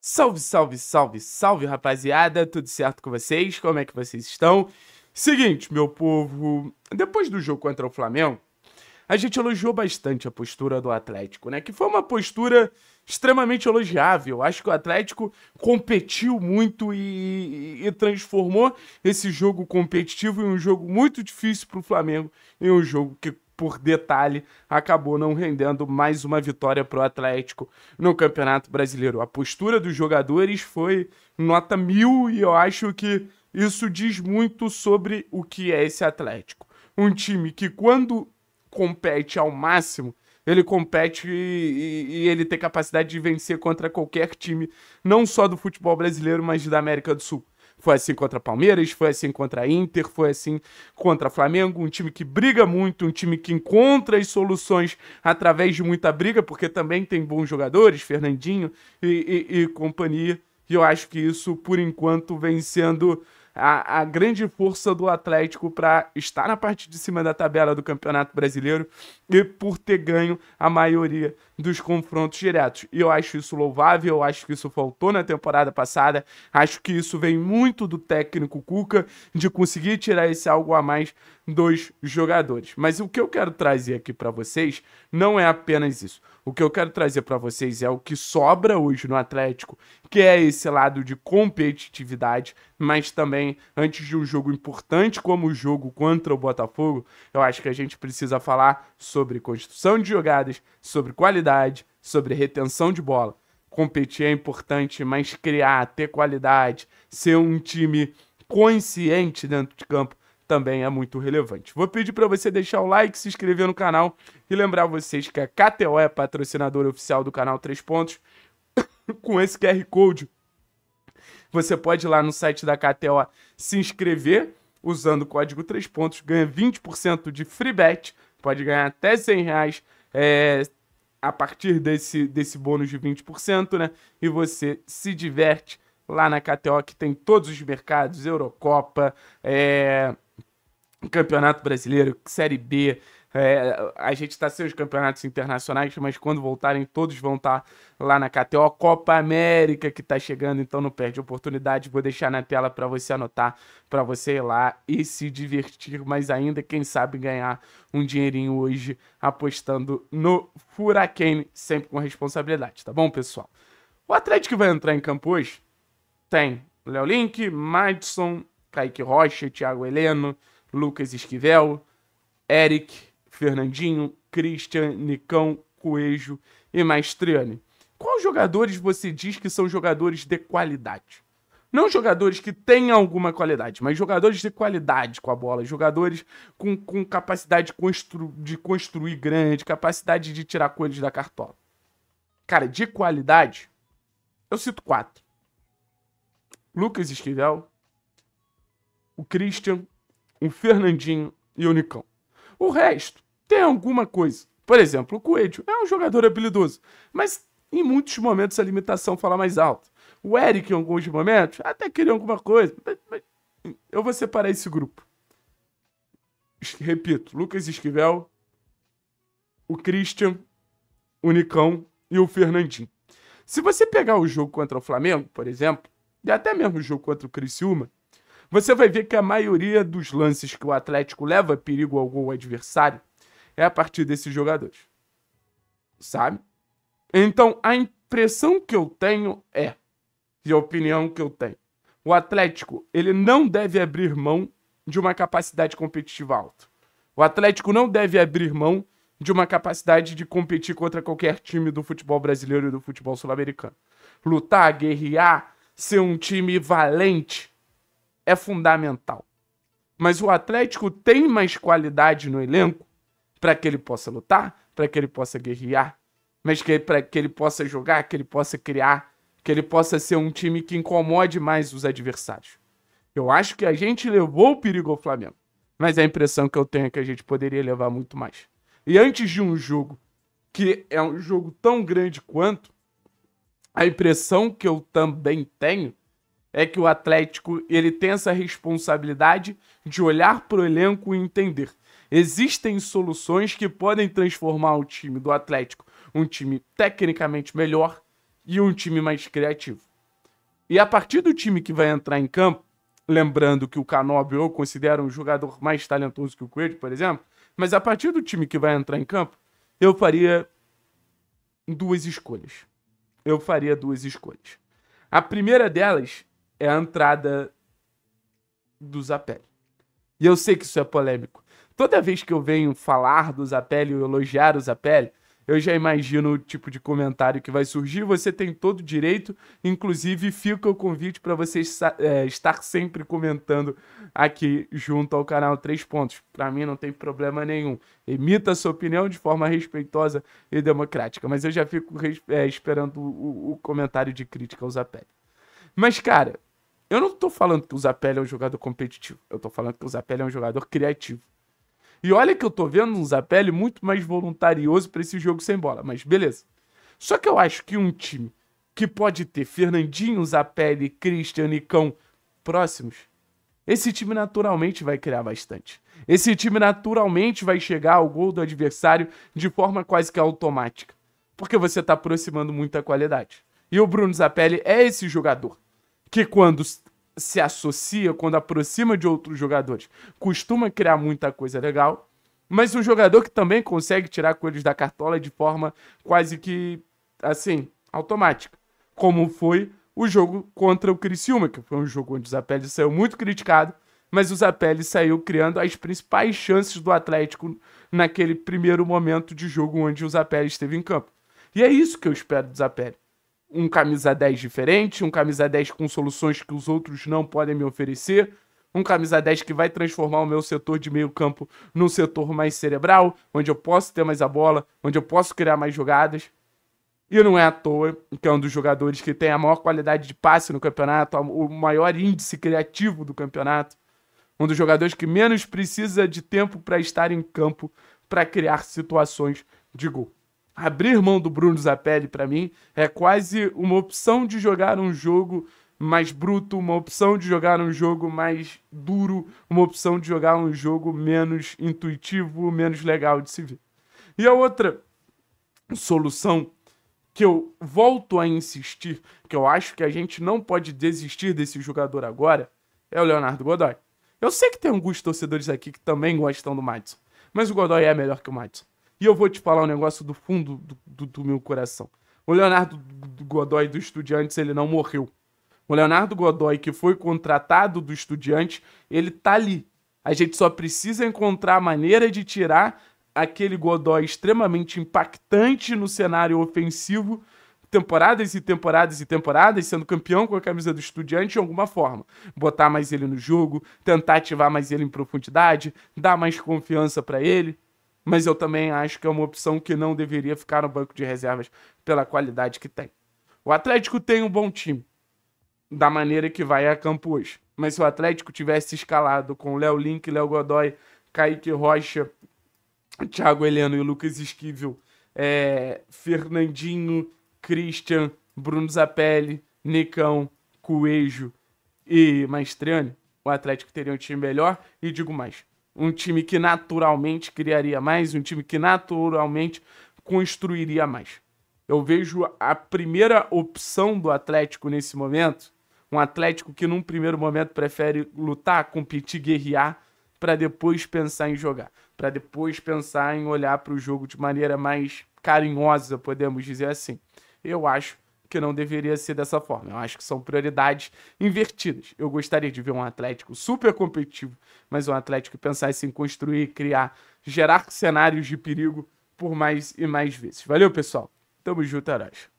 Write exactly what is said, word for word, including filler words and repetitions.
Salve, salve, salve, salve, rapaziada, tudo certo com vocês? Como é que vocês estão? Seguinte, meu povo, depois do jogo contra o Flamengo, a gente elogiou bastante a postura do Atlético, né? Que foi uma postura extremamente elogiável. Acho que o Atlético competiu muito e, e, e transformou esse jogo competitivo em um jogo muito difícil para o Flamengo, em um jogo que, por detalhe, acabou não rendendo mais uma vitória para o Atlético no Campeonato Brasileiro. A postura dos jogadores foi nota mil e eu acho que isso diz muito sobre o que é esse Atlético. Um time que, quando compete ao máximo, ele compete e, e, e ele tem capacidade de vencer contra qualquer time, não só do futebol brasileiro, mas da América do Sul. Foi assim contra Palmeiras, foi assim contra Inter, foi assim contra Flamengo, um time que briga muito, um time que encontra as soluções através de muita briga, porque também tem bons jogadores, Fernandinho e, e, e companhia, e eu acho que isso, por enquanto, vem sendo a, a grande força do Atlético para estar na parte de cima da tabela do Campeonato Brasileiro e por ter ganho a maioria dos confrontos diretos. E eu acho isso louvável, eu acho que isso faltou na temporada passada, acho que isso vem muito do técnico Cuca, de conseguir tirar esse algo a mais dos jogadores. Mas o que eu quero trazer aqui para vocês não é apenas isso. O que eu quero trazer para vocês é o que sobra hoje no Atlético, que é esse lado de competitividade, mas também, antes de um jogo importante como o jogo contra o Botafogo, eu acho que a gente precisa falar sobre construção de jogadas, sobre qualidade, sobre retenção de bola. Competir é importante, mas criar, ter qualidade, ser um time consciente dentro de campo também é muito relevante. Vou pedir para você deixar o like, se inscrever no canal e lembrar vocês que a K T O é patrocinadora oficial do canal Três Pontos. Com esse Q R Code, você pode ir lá no site da K T O se inscrever, usando o código Três Pontos, ganha vinte por cento de free bet, pode ganhar até cem reais, é, a partir desse, desse bônus de vinte por cento, né? E você se diverte lá na K T O, que tem todos os mercados, Eurocopa, é, Campeonato Brasileiro, Série B, é, a gente está sem os campeonatos internacionais, mas quando voltarem todos vão estar tá lá na K T O, Copa América que está chegando, então não perde a oportunidade, vou deixar na tela para você anotar, para você ir lá e se divertir, mas ainda, quem sabe, ganhar um dinheirinho hoje apostando no Furaquém, sempre com responsabilidade, tá bom, pessoal? O Atlético vai entrar em campo hoje, tem Léo Link, Madson, Kaique Rocha, Thiago Heleno, Lucas Esquivel, Eric, Fernandinho, Cristian, Nicão, Coelho e Mastriani. Quais jogadores você diz que são jogadores de qualidade? Não jogadores que têm alguma qualidade, mas jogadores de qualidade com a bola, jogadores com, com capacidade de, constru, de construir grande, capacidade de tirar coelhos da cartola. Cara, de qualidade, eu cito quatro. Lucas Esquivel, o Cristian, o Fernandinho e o Nicão. O resto tem alguma coisa. Por exemplo, o Coelho é um jogador habilidoso, mas em muitos momentos a limitação fala mais alto. O Eric, em alguns momentos, até queria alguma coisa. Mas, mas eu vou separar esse grupo. Repito, Lucas Esquivel, o Christian, o Nicão e o Fernandinho. Se você pegar o jogo contra o Flamengo, por exemplo, e até mesmo o jogo contra o Criciúma, você vai ver que a maioria dos lances que o Atlético leva perigo ao gol adversário é a partir desses jogadores, sabe? Então, a impressão que eu tenho é, e a opinião que eu tenho, o Atlético, ele não deve abrir mão de uma capacidade competitiva alta. O Atlético não deve abrir mão de uma capacidade de competir contra qualquer time do futebol brasileiro e do futebol sul-americano. Lutar, guerrear, ser um time valente é fundamental. Mas o Atlético tem mais qualidade no elenco para que ele possa lutar, para que ele possa guerrear, mas para que ele possa jogar, que ele possa criar, que ele possa ser um time que incomode mais os adversários. Eu acho que a gente levou o perigo ao Flamengo, mas a impressão que eu tenho é que a gente poderia levar muito mais. E antes de um jogo que é um jogo tão grande quanto, a impressão que eu também tenho é que o Atlético, ele tem essa responsabilidade de olhar para o elenco e entender. Existem soluções que podem transformar o time do Atlético um time tecnicamente melhor e um time mais criativo. E a partir do time que vai entrar em campo, lembrando que o Canobbio eu considero um jogador mais talentoso que o Coelho, por exemplo, mas a partir do time que vai entrar em campo, eu faria duas escolhas. Eu faria duas escolhas. A primeira delas é a entrada do Zapelli. E eu sei que isso é polêmico. Toda vez que eu venho falar do Zapelli ou elogiar o Zapelli, eu já imagino o tipo de comentário que vai surgir. Você tem todo o direito, inclusive fica o convite para você é, estar sempre comentando aqui junto ao canal Três Pontos. Para mim não tem problema nenhum. Emita a sua opinião de forma respeitosa e democrática. Mas eu já fico é, esperando o, o comentário de crítica ao Zapelli. Mas, cara, eu não tô falando que o Zapelli é um jogador competitivo. Eu tô falando que o Zapelli é um jogador criativo. E olha que eu tô vendo um Zapelli muito mais voluntarioso pra esse jogo sem bola, mas beleza. Só que eu acho que um time que pode ter Fernandinho, Zapelli, Cristian, Nicão próximos, esse time naturalmente vai criar bastante. Esse time naturalmente vai chegar ao gol do adversário de forma quase que automática, porque você tá aproximando muita qualidade. E o Bruno Zapelli é esse jogador que quando se associa, quando aproxima de outros jogadores, costuma criar muita coisa legal, mas um jogador que também consegue tirar coelhos da cartola de forma quase que, assim, automática, como foi o jogo contra o Criciúma, que foi um jogo onde o Zapelli saiu muito criticado, mas o Zapelli saiu criando as principais chances do Atlético naquele primeiro momento de jogo onde o Zapelli esteve em campo. E é isso que eu espero do Zapelli. Um camisa dez diferente, um camisa dez com soluções que os outros não podem me oferecer, um camisa dez que vai transformar o meu setor de meio campo num setor mais cerebral, onde eu posso ter mais a bola, onde eu posso criar mais jogadas. E não é à toa que é um dos jogadores que tem a maior qualidade de passe no campeonato, o maior índice criativo do campeonato, um dos jogadores que menos precisa de tempo para estar em campo para criar situações de gol. Abrir mão do Bruno Zapelli, para mim, é quase uma opção de jogar um jogo mais bruto, uma opção de jogar um jogo mais duro, uma opção de jogar um jogo menos intuitivo, menos legal de se ver. E a outra solução que eu volto a insistir, que eu acho que a gente não pode desistir desse jogador agora, é o Leonardo Godoy. Eu sei que tem alguns torcedores aqui que também gostam do Madson, mas o Godoy é melhor que o Madson. E eu vou te falar um negócio do fundo do, do, do meu coração. O Leonardo Godoy do Estudiantes, ele não morreu. O Leonardo Godoy, que foi contratado do Estudiantes, ele tá ali. A gente só precisa encontrar a maneira de tirar aquele Godoy extremamente impactante no cenário ofensivo, temporadas e temporadas e temporadas, sendo campeão com a camisa do Estudiante de alguma forma. Botar mais ele no jogo, tentar ativar mais ele em profundidade, dar mais confiança pra ele. Mas eu também acho que é uma opção que não deveria ficar no banco de reservas pela qualidade que tem. O Atlético tem um bom time, da maneira que vai a campo hoje. Mas se o Atlético tivesse escalado com Léo Link, Léo Godoy, Kaique Rocha, Thiago Heleno e Lucas Esquivel, é, Fernandinho, Cristian, Bruno Zapelli, Nicão, Cuejo e Mastriani, o Atlético teria um time melhor e digo mais. Um time que naturalmente criaria mais, um time que naturalmente construiria mais. Eu vejo a primeira opção do Atlético nesse momento, um Atlético que num primeiro momento prefere lutar, competir, guerrear, para depois pensar em jogar, para depois pensar em olhar para o jogo de maneira mais carinhosa, podemos dizer assim. Eu acho que não deveria ser dessa forma. Eu acho que são prioridades invertidas. Eu gostaria de ver um Atlético super competitivo, mas um Atlético que pensasse em construir, criar, gerar cenários de perigo por mais e mais vezes. Valeu, pessoal. Tamo junto, heróis.